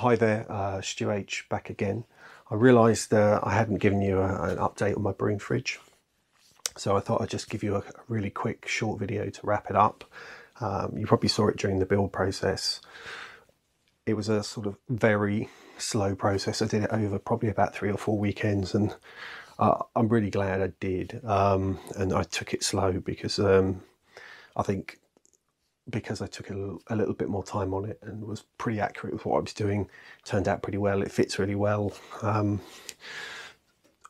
Hi there, Stu H back again. I realised I hadn't given you an update on my bream fridge, so I thought I'd just give you a really quick short video to wrap it up. You probably saw it during the build process. It was a sort of very slow process. I did it over probably about 3 or 4 weekends, and I'm really glad I did. And I took it slow because I think because I took a little bit more time on it and was pretty accurate with what I was doing. Turned out pretty well. It fits really well.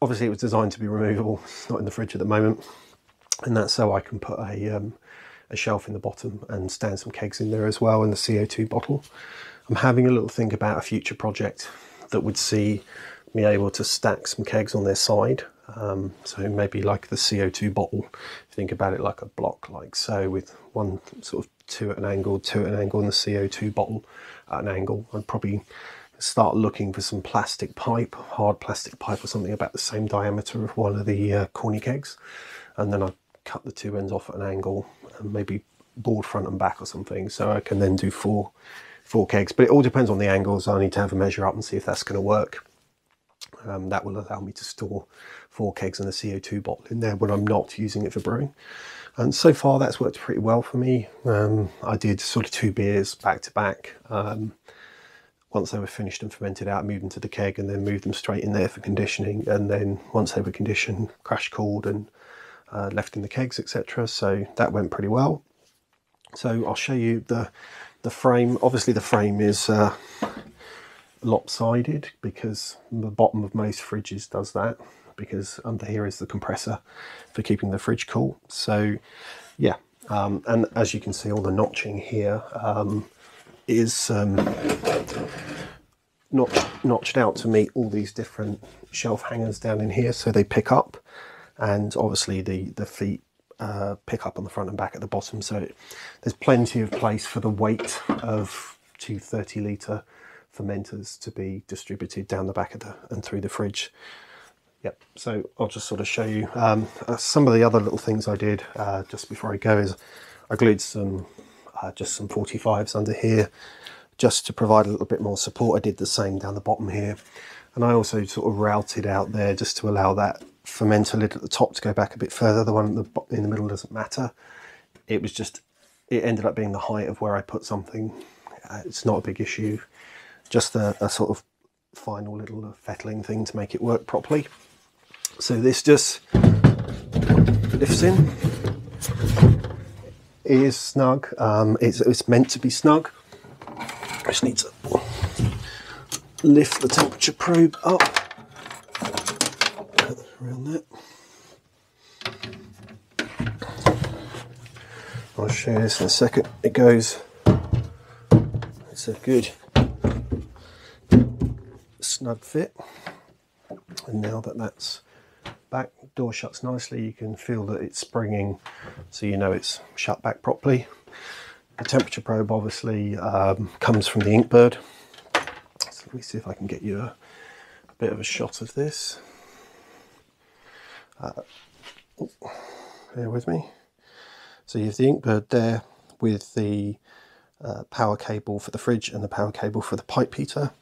Obviously it was designed to be removable. It's not in the fridge at the moment, and that's so I can put a shelf in the bottom and stand some kegs in there as well, and the CO2 bottle. I'm having a little think about a future project that would see me able to stack some kegs on their side. So maybe like the CO2 bottle, if you think about it like a block, like so, with one sort of two at an angle, and the CO2 bottle at an angle. I'd probably start looking for some plastic pipe, hard plastic pipe or something about the same diameter of one of the corny kegs, and then I'd cut the two ends off at an angle and maybe board front and back or something, so I can then do four kegs. But it all depends on the angles. I need to have a measure up and see if that's going to work. That will allow me to store 4 kegs and a CO2 bottle in there when I'm not using it for brewing. And so far that's worked pretty well for me. I did sort of 2 beers back to back. Once they were finished and fermented out, I moved them to the keg and then moved them straight in there for conditioning. And then once they were conditioned, crash cooled and left in the kegs, etc. So that went pretty well. So I'll show you the frame. Obviously the frame is lopsided because the bottom of most fridges does that, because under here is the compressor for keeping the fridge cool. So yeah, and as you can see, all the notching here is notched out to meet all these different shelf hangers down in here, so they pick up, and obviously the feet pick up on the front and back at the bottom. So there's plenty of place for the weight of 230-litre fermenters to be distributed down the back of and through the fridge. Yep, so I'll just sort of show you some of the other little things I did just before I go. Is I glued some just some 45s under here just to provide a little bit more support. I did the same down the bottom here, and I also sort of routed out there just to allow that fermenter lid at the top to go back a bit further. The one in the middle doesn't matter. It was just, it ended up being the height of where I put something. It's not a big issue. Just a sort of final little fettling thing to make it work properly. So this just lifts in. It is snug. It's meant to be snug. I just need to lift the temperature probe up around that. I'll show you this in a second. It goes. It's a good snug fit, and now that that's back, door shuts nicely. You can feel that it's springing, so you know it's shut back properly. The temperature probe obviously comes from the Inkbird, so let me see if I can get you a bit of a shot of this. Bear with me. So you have the Inkbird there with the power cable for the fridge and the power cable for the pipe heater.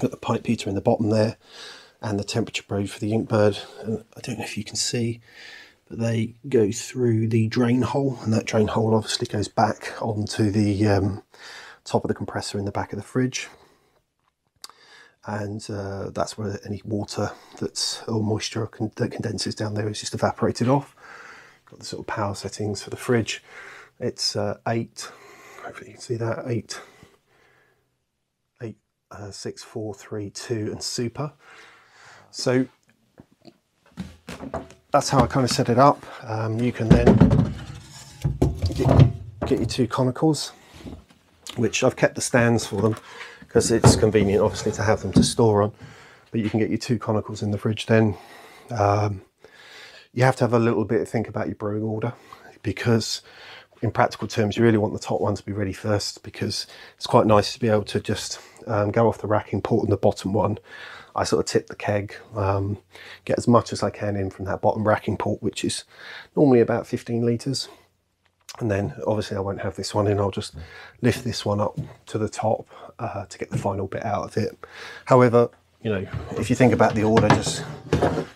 Got the pipe heater in the bottom there, and the temperature probe for the Inkbird. And I don't know if you can see, but they go through the drain hole, and that drain hole obviously goes back onto the top of the compressor in the back of the fridge, and that's where any water that's or moisture that condenses down there is just evaporated off. Got the sort of power settings for the fridge. It's 8. Hopefully you can see that 8. 6, 4, 3, 2 and super. So that's how I kind of set it up. You can then get your 2 conicals, which I've kept the stands for them because it's convenient obviously to have them to store on, but you can get your 2 conicals in the fridge then. You have to have a little bit of think about your brewing order, because in practical terms you really want the top one to be ready first, because it's quite nice to be able to just go off the racking, port on the bottom one. I sort of tip the keg, get as much as I can in from that bottom racking port, which is normally about 15 litres, And then obviously I won't have this one in, I'll just lift this one up to the top to get the final bit out of it. However, you know, if you think about the order, just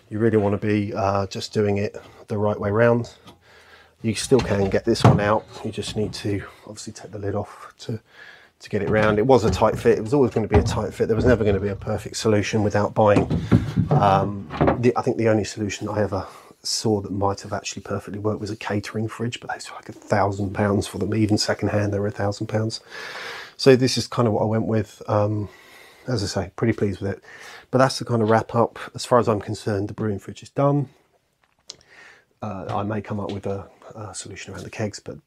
you really want to be just doing it the right way round. You still can get this one out, you just need to obviously take the lid off to get it round. It was a tight fit, it was always going to be a tight fit. There was never going to be a perfect solution without buying. I think the only solution I ever saw that might have actually perfectly worked was a catering fridge, but those were like £1,000 for them. Even secondhand, they were £1,000. So this is kind of what I went with. As I say, pretty pleased with it. But that's the kind of wrap up. As far as I'm concerned, the brewing fridge is done. I may come up with a solution around the kegs, but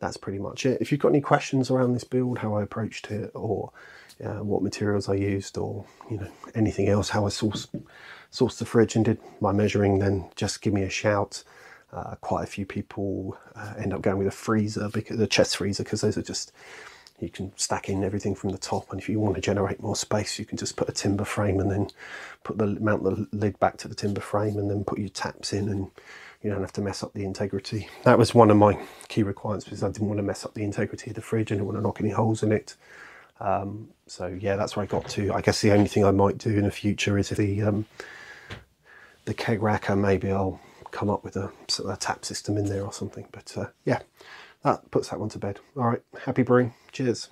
that's pretty much it. If you've got any questions around this build, how I approached it, or what materials I used, or you know, anything else, how I sourced the fridge and did my measuring, then just give me a shout. Quite a few people end up going with a freezer, because the chest freezer, because those are just, you can stack in everything from the top, and if you want to generate more space, you can just put a timber frame and then put the mount the lid back to the timber frame and then put your taps in, and you don't have to mess up the integrity. That was one of my key requirements, because I didn't want to mess up the integrity of the fridge. I didn't want to knock any holes in it. So yeah, that's where I got to. I guess the only thing I might do in the future is if the keg racker, maybe I'll come up with a tap system in there or something. But yeah, that puts that one to bed. All right, happy brewing. Cheers.